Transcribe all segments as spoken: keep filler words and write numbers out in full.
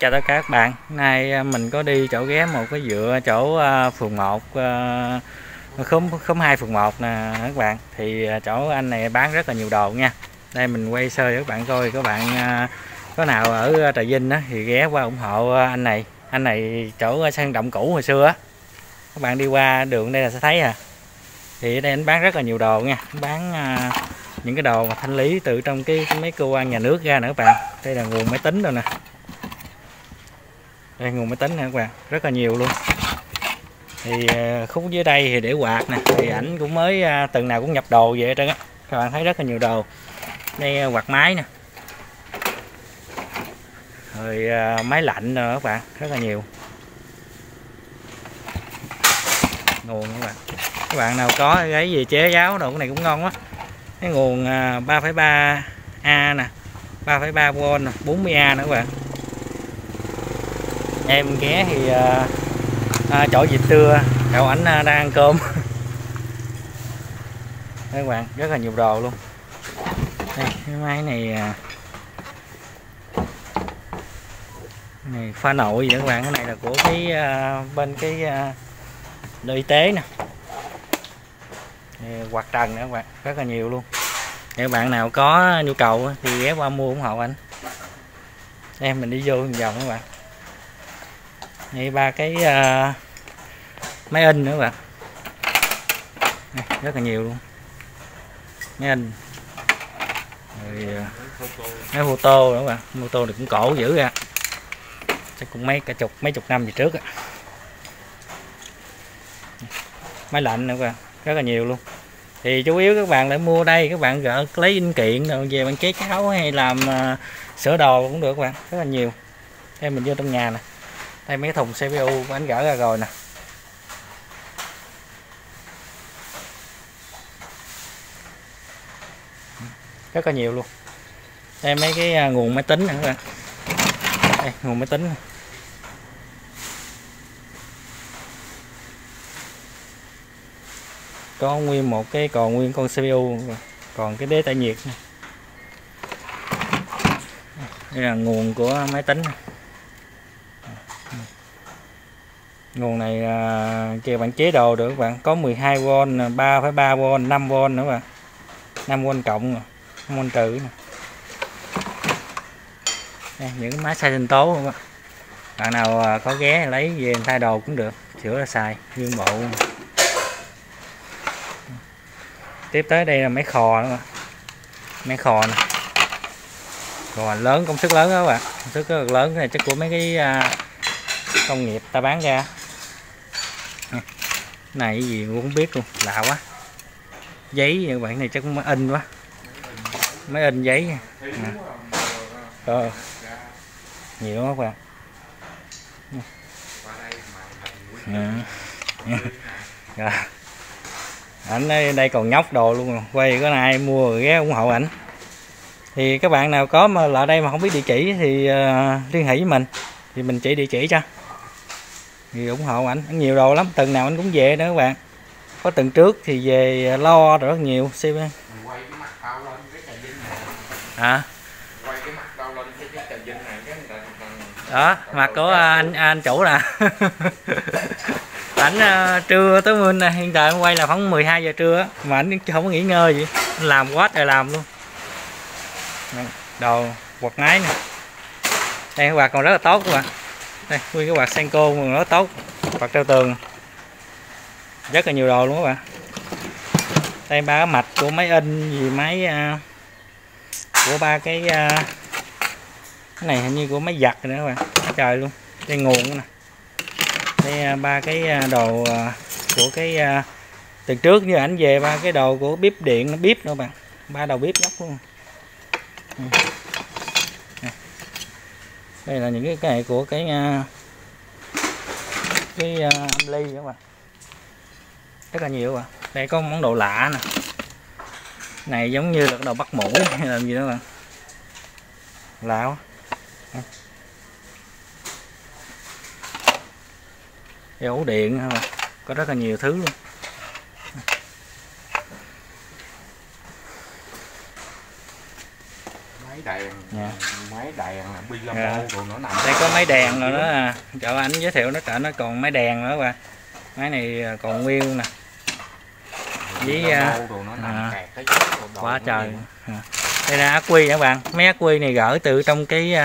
Chào tất cả các bạn, nay mình có đi chỗ ghé một cái dựa chỗ phường một, khóm hai phường một nè các bạn. Thì chỗ anh này bán rất là nhiều đồ nha. Đây mình quay sơ cho các bạn coi, các bạn có nào ở Trà Vinh á thì ghé qua ủng hộ anh này. Anh này chỗ sang động cũ hồi xưa á. Các bạn đi qua đường đây là sẽ thấy à. Thì ở đây anh bán rất là nhiều đồ nha, bán những cái đồ mà thanh lý từ trong cái mấy cơ quan nhà nước ra nữa các bạn. Đây là nguồn máy tính rồi nè. Đây nguồn máy tính nè các bạn, rất là nhiều luôn. Thì khúc dưới đây thì để quạt nè, thì ảnh cũng mới tuần nào cũng nhập đồ về trơn á. Các bạn thấy rất là nhiều đồ. Đây quạt máy nè. Rồi máy lạnh nè các bạn, rất là nhiều. Nguồn các bạn. Các bạn nào có cái gì chế giáo đồ, cái này cũng ngon quá. Cái nguồn ba phẩy ba A nè, ba phẩy ba vôn nè, bốn mươi A nữa các bạn. Em ghé thì à, à, chỗ dịp trưa cậu ảnh à, đang ăn cơm. Đấy các bạn, rất là nhiều đồ luôn. Đây, cái máy này à, này pha nội gì đó các bạn, cái này là của cái à, bên cái à, đội y tế nè. Quạt trần nữa các bạn, rất là nhiều luôn. Để các bạn nào có nhu cầu thì ghé qua mua ủng hộ anh. Em mình đi vô một vòng các bạn. Đây ba cái uh, máy in nữa các bạn. Đây, rất là nhiều luôn. Máy in. Rồi uh, máy photo nữa các bạn. Máy photo này cũng cổ dữ ra. Chắc cũng mấy cả chục mấy chục năm về trước á. Máy lạnh nữa các bạn, rất là nhiều luôn. Thì chủ yếu các bạn lại mua đây, các bạn gỡ lấy linh kiện rồi về bạn chế cháo hay làm uh, sửa đồ cũng được các bạn, rất là nhiều. Em mình vô trong nhà nè. Đây mấy thùng xê pê u của anh gỡ ra rồi nè. Rất là nhiều luôn. Đây mấy cái nguồn máy tính nè các bạn. Đây nguồn máy tính. Có nguyên một cái còn nguyên con xê pê u, còn cái đế tải nhiệt này. Đây là nguồn của máy tính. Nguồn này kia bạn chế đồ được các bạn, có mười hai vôn, ba phẩy ba vôn, năm vôn nữa bạn, năm vôn cộng, năm vôn trừ. Đây, những máy xay sinh tố các bạn. Bạn nào có ghé lấy về thay đồ cũng được, sửa xài nguyên bộ. Tiếp tới đây là máy khò nữa, máy khò nè, khò lớn, công suất lớn đó các bạn, công suất rất lớn. Cái này chắc của mấy cái công nghiệp ta bán ra. Này cái gì cũng không biết luôn, lạ quá. Giấy các bạn, này chắc cũng in quá, máy in giấy à. Ờ. Nhiều quá các bạn à. Ảnh ở đây còn nhóc đồ luôn, quay cái này mua rồi ghé ủng hộ ảnh. Thì các bạn nào có mà lại đây mà không biết địa chỉ thì uh, liên hệ với mình, thì mình chỉ địa chỉ cho, thì ủng hộ ảnh. Ảnh nhiều đồ lắm, tuần nào anh cũng về nữa các bạn. Có tuần trước thì về lo rồi rất nhiều. Xem quay cái mặt tao lên cái Trà Vinh này. Hả? Quay cái mặt tao lên cái Trà Vinh này, cái này đó, mặt của anh anh chủ nè. Ảnh trưa tới mưa nè, hiện tại quay là khoảng mười hai giờ trưa mà ảnh không có nghỉ ngơi gì. Anh làm quá trời làm luôn. Đồ quạt máy nè. Đây cái quạt còn rất là tốt các bạn. Đây nguyên cái quạt Senco còn rất tốt, quạt treo tường. Rất là nhiều đồ luôn các bạn. Đây ba cái mạch của máy in gì máy uh, của ba cái uh, cái này hình như của máy giặt nữa các bạn. Trời luôn. Đây nguồn nè. Đây uh, ba cái uh, đồ uh, của cái uh, từ trước như ảnh về ba cái đồ của bếp điện, nó bếp nữa các bạn. Ba đầu bếp nhóc luôn. Ừ. Đây là những cái cái này của cái cái âm ly các bạn, rất là nhiều các bạn. Đây có món đồ lạ nè, này giống như là cái đồ bắt mũi hay làm gì đó bạn, lạ quá. Cái ổ điện các bạn, có rất là nhiều thứ luôn. Máy đèn, yeah. máy đèn bi lông à. Còn nó nằm đây có máy đèn rồi đó à. Chợ anh giới thiệu nó chợ nó còn máy đèn nữa bà. Máy này còn nguyên nè. Với à, quá trời. Đây là ác quy các bạn. Mấy ác quy này gỡ từ trong cái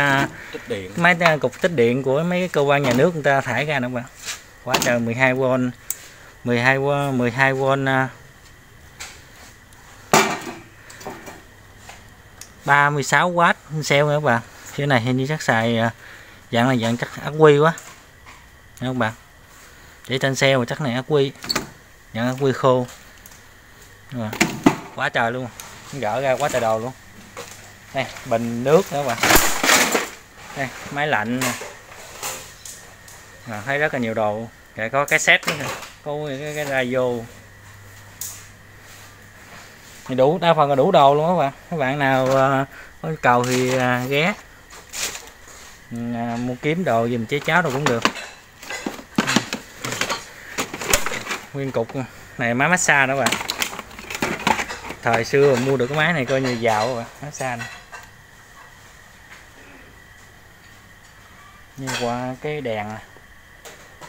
tích điện. Máy cục tích điện của mấy cái cơ quan nhà nước người ta thải ra nữa các bạn. Quá trời mười hai vôn. mười hai vôn mười hai vôn ba mươi sáu oát sale nữa các bạn. Cái này hình như chắc xài dạng là dạng chắc ác quy quá. Đấy các bạn. Để trên sale mà chắc này ác quy. Dạng ác quy khô. Rồi. Quá trời luôn. Gỡ ra quá trời đồ luôn. Đây, bình nước nữa các bạn. Đây, máy lạnh nè. À, thấy rất là nhiều đồ. Rồi có cái set nữa. Có cái cái radio. Thì đủ đa phần là đủ đồ luôn các bạn. Các bạn nào uh, có cầu thì uh, ghé uh, mua kiếm đồ dùm chế cháo đồ cũng được. Nguyên cục này máy massage đó các bạn. Thời xưa mua được cái máy này coi như giàu các bạn, massage này. Như qua cái đèn này.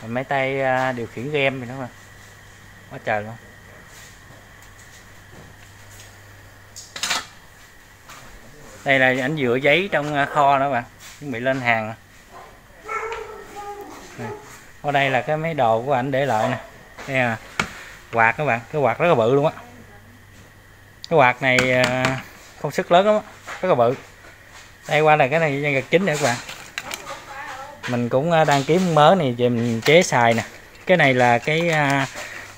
Máy tay uh, điều khiển game thì nó mà quá trời luôn. Đây là ảnh dựa giấy trong kho đó bạn, chuẩn bị lên hàng. Ở đây là cái mấy đồ của ảnh để lại nè. Đây là quạt các bạn, cái quạt rất là bự luôn á. Cái quạt này công sức lớn lắm, rất là bự. Đây qua là cái này nhân vật chính nữa các bạn. Mình cũng đang kiếm mớ này về mình chế xài nè. Cái này là cái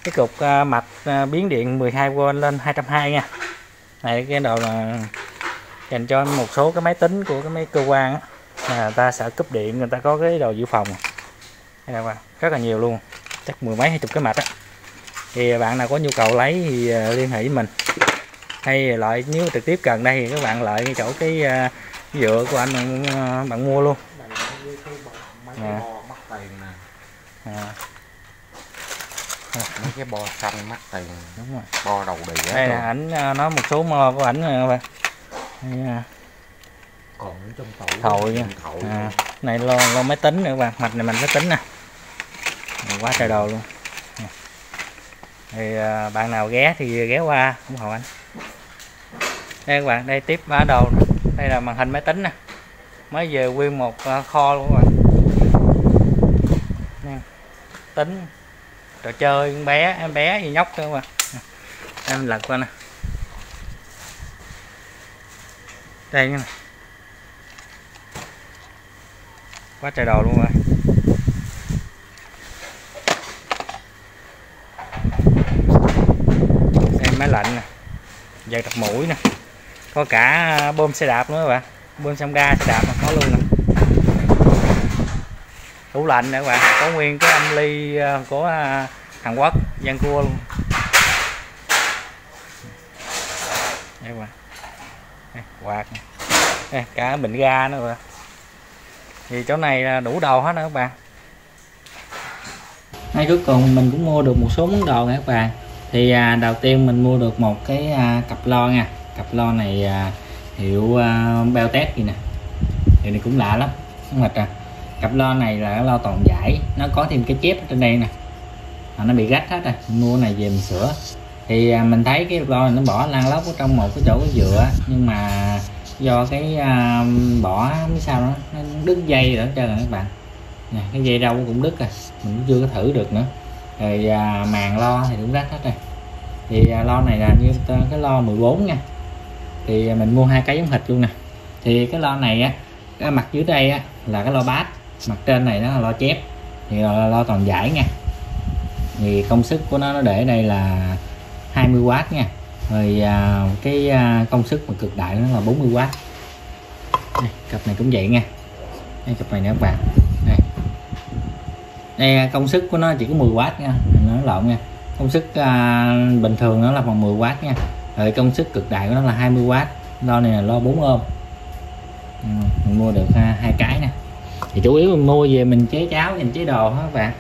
cái cục mạch biến điện mười hai vôn lên hai trăm hai mươi nha. Này cái đồ là dành cho một số cái máy tính của cái mấy cơ quan á, người ta sợ cúp điện người ta có cái đồ dự phòng. Đây là rất là nhiều luôn, chắc mười mấy hai chục cái mạch á. Thì bạn nào có nhu cầu lấy thì liên hệ với mình, hay lại nếu trực tiếp gần đây thì các bạn lại chỗ cái dựa của anh bạn, bạn mua luôn à. À. Mấy cái bò xanh mắc tiền, đúng rồi, bò đầu đĩa. Đây là ảnh nói một số mơ của ảnh rồi. Yeah. Còn trong tủ thổi nha. À, này lo lo máy tính nữa các bạn, mạch này mình máy tính nè. Quá trời đồ luôn. Thì bạn nào ghé thì ghé qua ủng hộ anh. Đây các bạn, đây tiếp bá đồ. Đây là màn hình máy tính nè. Mới về nguyên một kho luôn các bạn. Tính trò chơi con bé, em bé gì nhóc thôi các bạn. Em lật qua nè. Đây này. Quá trời đồ luôn rồi. Đây máy lạnh nè, giờ tập mũi nè, có cả bơm xe đạp nữa các bạn, bơm xăng ga xe đạp mà có luôn nè. Tủ lạnh nữa các bạn, có nguyên cái âm ly của Hàn Quốc, Giang Cua luôn. Đây các bạn. Quạt nè, cả bình ga nữa bạn. Thì chỗ này là đủ đồ hết nữa các bạn. Ngay cuối cùng mình cũng mua được một số món đồ nha các bạn. Thì à, đầu tiên mình mua được một cái à, cặp lo nha. Cặp lo này à, hiệu à, Biotech gì nè. Thì này cũng lạ lắm mệt à. Cặp lo này là lo toàn giải, nó có thêm cái chép trên đây nè à, nó bị rách hết rồi, mua này về mình sửa. Thì mình thấy cái lo này nó bỏ lan lóc ở trong một cái chỗ cái dựa, nhưng mà do cái uh, bỏ cái sao đó, nó đứt dây rồi trơn rồi các bạn nè, cái dây đâu cũng đứt rồi, mình cũng chưa có thử được nữa. Rồi uh, màn lo thì cũng rách hết rồi. Thì uh, lo này là như cái lo mười bốn nha. Thì mình mua hai cái giống thịt luôn nè. Thì cái lo này á, cái mặt dưới đây á, là cái lo bát, mặt trên này nó là lo chép, thì lo, lo toàn giải nha. Thì công suất của nó nó để đây là hai mươi oát nha. Rồi à, cái à, công suất mà cực đại nó là bốn mươi oát. Đây, cặp này cũng vậy nha. Đây, cặp này nè các bạn. Đây. Đây công suất của nó chỉ có mười oát nha, nó lộn nha. Công suất à, bình thường nó là bằng mười oát nha. Rồi công suất cực đại của nó là hai mươi oát. Lo này là lo bốn ôm. Ừ, mình mua được hai cái nè. Thì chủ yếu mình mua về mình chế cháo, mình chế đồ đó các bạn.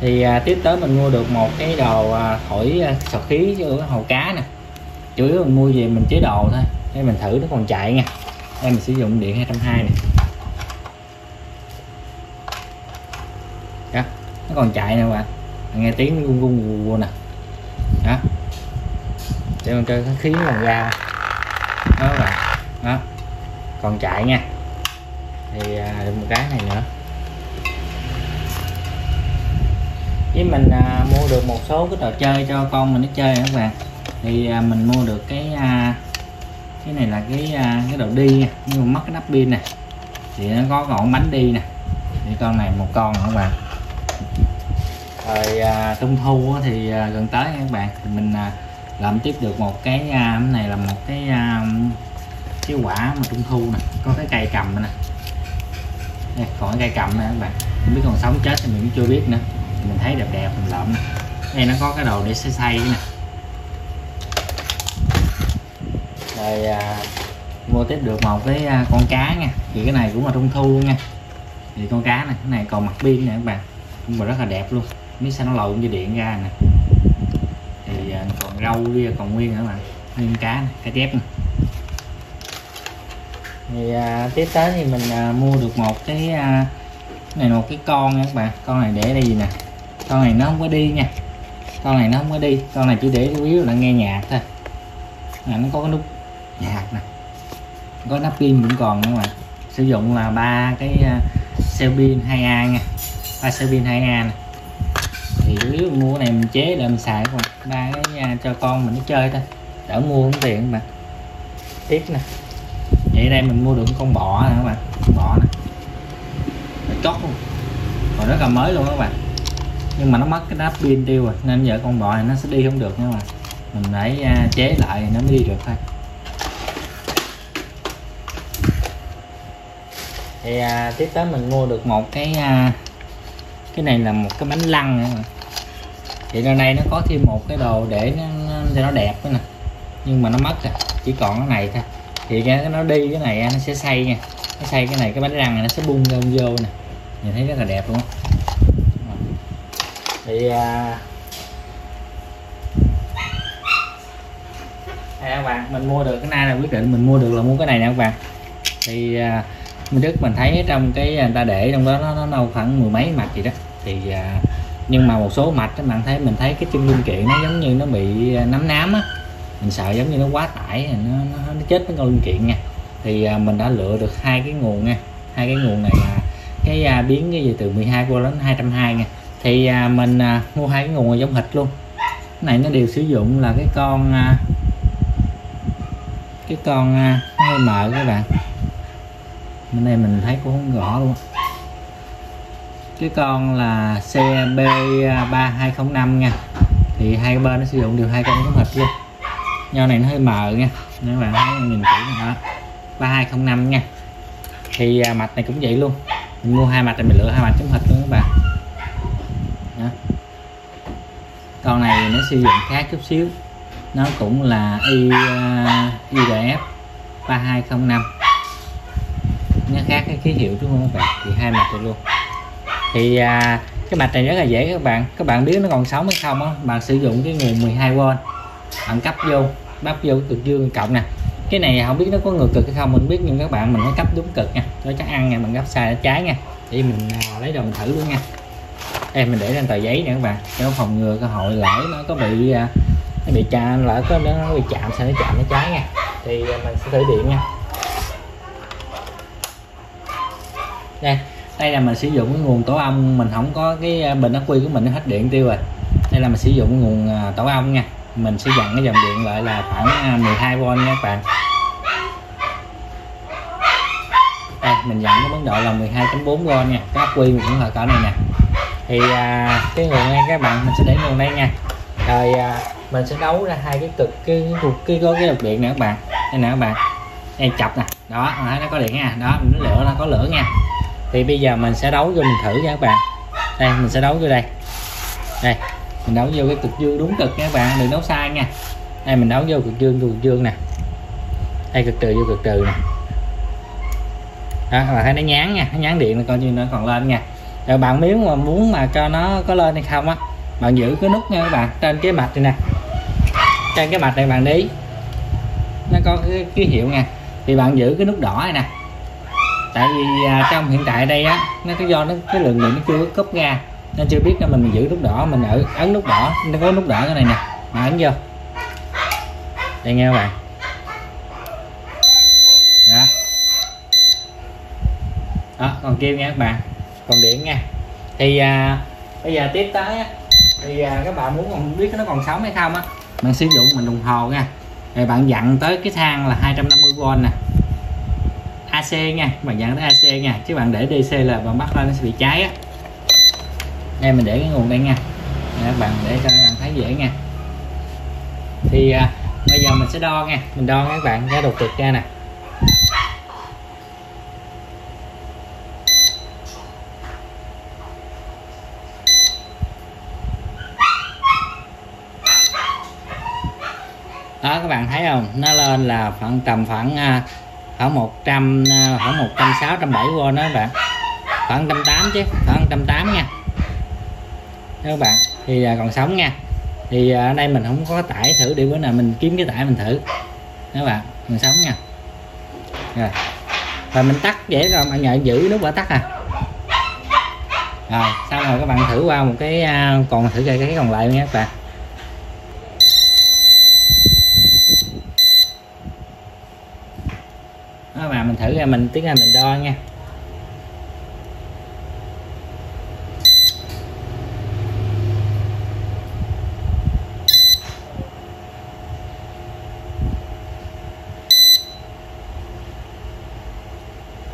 Thì à, tiếp tới mình mua được một cái đồ à, thổi à, sọt khí cho cái hồ cá nè. Chủ yếu mình mua về mình chế đồ thôi để mình thử nó còn chạy nha. em sử dụng điện hai trăm hai mươi này. Đó, nó còn chạy nè các bạn, nghe tiếng rung rung rung nè. Đó, để mình cho khí còn ra đó các bạn, đó còn chạy nha. Thì à, được một cái này nữa. Với mình à, mua được một số cái trò chơi cho con mình nó chơi các bạn. Thì à, mình mua được cái à, cái này là cái à, cái đầu đi nha, nhưng mà mất cái nắp pin nè, thì nó có ngọn bánh đi nè. Thì con này một con nữa các bạn. Rồi à, trung thu thì à, gần tới các bạn, thì mình à, làm tiếp được một cái à, cái này là một cái à, cái quả mà trung thu nè, có cái cây cầm nè. Đây, còn cái cây cầm nè các bạn, không biết còn sống chết thì mình cũng chưa biết nữa. Mình thấy đẹp đẹp mình lợm nè. Đây nó có cái đầu để xây xây nè. Rồi à, mua tiếp được một cái à, con cá nha, thì cái này cũng là trung thu nha. Thì con cá này, cái này còn mặt pin nè các bạn, nhưng mà rất là đẹp luôn, biết sao nó lộn dây điện ra nè. Thì à, còn rau kia còn nguyên nữa các bạn, nguyên cá này, cá chép nè. Thì à, tiếp tới thì mình à, mua được một cái à, này một cái con nha các bạn. Con này để đây gì nè, con này nó không có đi nha, con này nó không có đi, con này chỉ để chủ yếu là nghe nhạc thôi. Này, nó có cái nút nhạc nè, có nắp pin cũng còn nữa mà. Sử dụng là ba cái xe pin hai A nha, ba xe pin hai A nè. Thì chủ yếu mua cái này mình chế để mình xài còn ba cái cho con mình nó chơi thôi, đỡ mua không tiện mà. Tiếp nè, vậy đây mình mua được con bọ nè các bạn, con bọ nè, nó chót luôn, còn rất là mới luôn các bạn. Nhưng mà nó mất cái nắp pin tiêu rồi, nên giờ con bọ này nó sẽ đi không được nữa mà. Mình phải chế lại nó mới đi được thôi. Thì à, tiếp tới mình mua được một cái à, cái này là một cái bánh lăng nữa. Thì ra đây nó có thêm một cái đồ để nó, cho nó đẹp nữa nè, nhưng mà nó mất rồi, chỉ còn cái này thôi. Thì cái nó đi cái này nó sẽ xây nha, nó xây cái này cái bánh lăng này nó sẽ bung ra vô nè, nhìn thấy rất là đẹp luôn. Thì à, các bạn mình mua được cái này là quyết định mình mua được là mua cái này nè các bạn. Thì à, mình Đức mình thấy trong cái người ta để trong đó nó nó đâu khoảng mười mấy mạch gì đó. Thì à, nhưng mà một số mạch các bạn thấy mình thấy cái chân linh kiện nó giống như nó bị nắm nám á, mình sợ giống như nó quá tải nó nó, nó chết cái con linh kiện nha. Thì à, mình đã lựa được hai cái nguồn nha, hai cái nguồn này là cái à, biến cái gì từ mười hai vôn đến hai trăm hai mươi nha. Thì à, mình à, mua hai cái nguồn giống hệt luôn. Cái này nó đều sử dụng là cái con à, cái con nó hơi mờ các bạn, bên đây mình thấy cũng không rõ luôn. Cái con là C B ba hai không năm nha, thì hai bên nó sử dụng đều hai con giống hệt luôn. Nho này nó hơi mờ nha, nếu bạn thấy nhìn kỹ nữa ba hai không năm nha. Thì à, mạch này cũng vậy luôn, mình mua hai mạch thì mình lựa hai mạch giống hệt luôn các bạn. Đó. Con này nó sử dụng khác chút xíu, nó cũng là I, uh, I D F ba hai không năm, nó khác cái ký hiệu đúng không các bạn. Thì hai mạch rồi luôn. Thì uh, cái mạch này rất là dễ các bạn, các bạn biết nó còn sống hay không á, bạn sử dụng cái nguồn mười hai vôn bạn cấp vô, bắt vô cực dương cộng nè. Cái này không biết nó có ngược cực hay không mình biết, nhưng các bạn mình nó cấp đúng cực nha, nó chắc ăn nha, mình gấp sai trái nha. Thì mình uh, lấy đồ mình thử luôn nha. Đây mình để lên tờ giấy nè các bạn, cho phòng ngừa cơ hội lỡ nó có bị uh, nó bị chạm lại, có nó bị chạm sao nó chạm nó cháy nha. Thì mình sẽ thử điện nha. Đây, đây là mình sử dụng cái nguồn tổ ong, mình không có cái bình ắc quy của mình nó hết điện tiêu rồi. Đây là mình sử dụng nguồn tổ ong nha. Mình sẽ dặn cái dòng điện lại là khoảng mười hai vôn nha các bạn. Đây, mình dặn cái mức độ là mười hai chấm bốn vôn nha. Cái ắc quy mình cũng là cỡ này nè. Thì cái nguồn này các bạn mình sẽ để nguồn đây nha. Rồi mình sẽ đấu ra hai cái cực cái cái có cái độc điện nè các bạn, đây nè các bạn, đây chọc nè, đó thấy nó có điện nha, đó mình lửa nó có lửa nha. Thì bây giờ mình sẽ đấu vô mình thử nha các bạn. Đây mình sẽ đấu vô đây, đây mình đấu vô cái cực dương đúng cực nha các bạn, đừng đấu sai nha. Đây mình đấu vô cực dương cực dương nè, đây cực trừ vô cực trừ nè, đó các bạn thấy nó nhán nha, nó nhán điện là coi như nó còn lên nha. Rồi bạn miếng mà muốn mà cho nó có lên hay không á, bạn giữ cái nút nha các bạn, trên cái mạch này nè, trên cái mạch này bạn đi, nó có cái ký hiệu nha. thì bạn giữ cái nút đỏ này nè, tại vì à, trong hiện tại đây á, nó cái do nó cái lượng điện nó chưa cấp ra nên chưa biết là mình giữ nút đỏ, mình ở ấn nút đỏ, nó có nút đỏ cái này nè, mà ấn vô đây nghe các bạn đó. Đó, còn kêu nha các bạn, còn điện nha. Thì à, bây giờ tiếp tới á, thì à, các bạn muốn còn biết nó còn sống hay không á, bạn sử dụng mình đồng hồ nha, rồi bạn dặn tới cái thang là hai trăm năm mươi vôn nè, a xê nha, bạn dặn tới a xê nha, chứ bạn để đê xê là bạn bắt lên nó sẽ bị cháy á. Đây mình để cái nguồn đây nha, để bạn để cho bạn thấy dễ nha. Thì à, bây giờ mình sẽ đo nha, mình đo nha các bạn, cái đột cực ra nè. Đó các bạn thấy không, nó lên là khoảng tầm khoảng khoảng một trăm, khoảng một trăm sáu mươi, một trăm bảy mươi vôn đó các bạn, khoảng một trăm tám mươi chứ, khoảng một trăm tám mươi nha. Đó các bạn, thì còn sống nha. Thì ở đây mình không có tải thử, để bữa nào mình kiếm cái tải mình thử. Đó các bạn, còn sống nha. Rồi. Và mình tắt dễ rồi, bạn nhờ giữ nút bật tắt à. Rồi, xong rồi các bạn thử qua một cái, còn thử cái cái còn lại nha các bạn. Đó mà mình thử ra, mình tiếng là mình đo nha.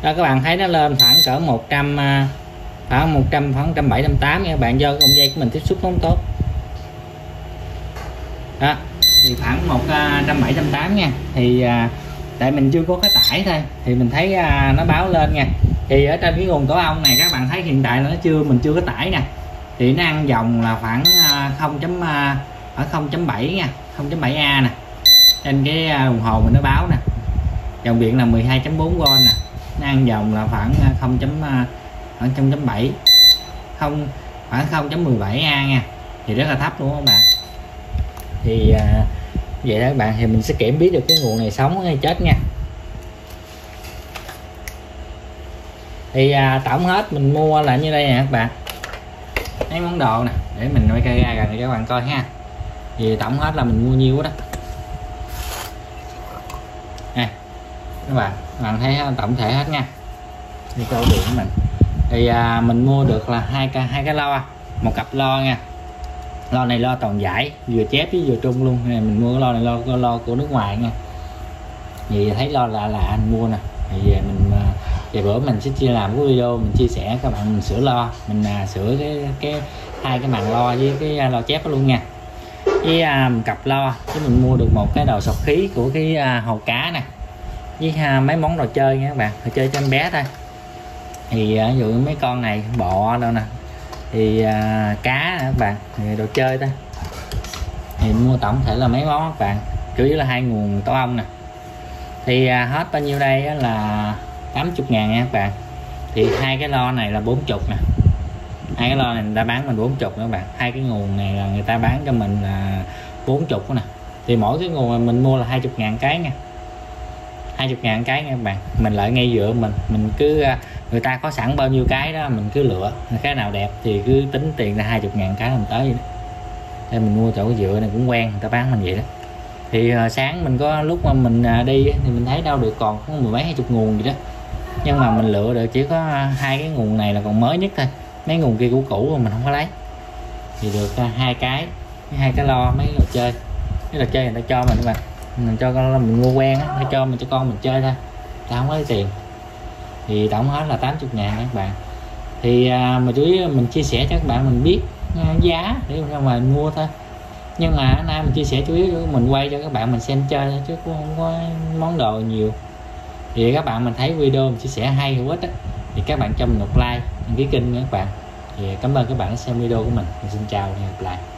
Đó các bạn thấy nó lên khoảng cỡ một trăm, khoảng một trăm, khoảng một trăm bảy mươi, một trăm tám mươi nha các bạn, do con dây của mình tiếp xúc không tốt. Đó, thì khoảng một trăm bảy mươi, một trăm tám mươi nha. Thì tại mình chưa có cái tải thôi, thì mình thấy à, nó báo lên nha. Thì ở trên cái nguồn tổ ong này các bạn thấy hiện tại là nó chưa, mình chưa có tải nè, thì nó ăn dòng là khoảng không chấm bảy nha, không chấm bảy A nè, trên cái đồng hồ mình nó báo nè, dòng điện là mười hai chấm bốn vôn nè, nó ăn dòng là khoảng không chấm bảy, không khoảng không chấm mười bảy A nha, thì rất là thấp đúng không các bạn. Thì à, vậy đó các bạn, thì mình sẽ kiểm biết được cái nguồn này sống hay chết nha. Thì à, tổng hết mình mua là như đây nè các bạn, mấy món đồ nè, để mình quay camera ra cho các bạn coi ha. Thì tổng hết là mình mua nhiêu đó nè các bạn, các bạn thấy tổng thể hết nha. Thì câu điện của mình thì à, mình mua được là hai cái hai cái lo, một cặp lo nha. Lo này lo toàn giải, vừa chép với vừa trung luôn. Mình mua cái lo này lo cái lo của nước ngoài nha. Vì thấy lo lạ lạ mình mua nè. Thì về mình về bữa mình sẽ chia làm cái video mình chia sẻ các bạn mình sửa lo, mình à, sửa cái cái hai cái màn lo với cái lo chép đó luôn nha. Với à, một cặp lo, chứ mình mua được một cái đầu sọc khí của cái à, hồ cá nè. Với à, mấy món đồ chơi nha các bạn, đồ chơi cho em bé thôi. Thì à, ví dụ mấy con này bọ đâu nè. Thì à, cá nè các bạn, thì đồ chơi ta. Thì mua tổng thể là mấy món các bạn, chủ yếu là hai nguồn tổ ong nè. Thì à, hết bao nhiêu đây á là tám mươi ngàn nha các bạn. Thì hai cái lo này là bốn mươi nè, hai cái lo này người ta bán mình bốn mươi nữa các bạn, hai cái nguồn này là người ta bán cho mình là bốn mươi nè. Thì mỗi cái nguồn mình mua là hai mươi ngàn cái nha, hai mươi ngàn cái nha các bạn. Mình lại ngay giữa mình mình cứ, người ta có sẵn bao nhiêu cái đó mình cứ lựa cái nào đẹp thì cứ tính tiền là hai mươi ngàn cái mình tới vậy đó. Thì mình mua chỗ dựa này cũng quen, người ta bán mình vậy đó. Thì uh, sáng mình có lúc mà mình uh, đi thì mình thấy đâu được còn có mười mấy hai chục nguồn gì đó, nhưng mà mình lựa được chỉ có hai cái nguồn này là còn mới nhất thôi, mấy nguồn kia cũ cũ mình không có lấy. Thì được hai uh, cái hai cái lo, mấy đồ chơi, cái đồ chơi người ta cho mình các bạn, mình cho con mình mua quen á, cho mình cho con mình chơi thôi, ta không có lấy tiền. Thì tổng hết là tám mươi ngàn các bạn. Thì à, mà chú ý mình chia sẻ cho các bạn mình biết à, giá để ra ngoài mua thôi. Nhưng mà hôm nay mình chia sẻ chủ yếu mình quay cho các bạn mình xem chơi thôi, chứ cũng không có món đồ nhiều. Thì các bạn mình thấy video mình chia sẻ hay hữu ích đó, thì các bạn cho mình một like, đăng ký kênh nha các bạn. Thì cảm ơn các bạn đã xem video của mình. Mình xin chào và hẹn gặp lại.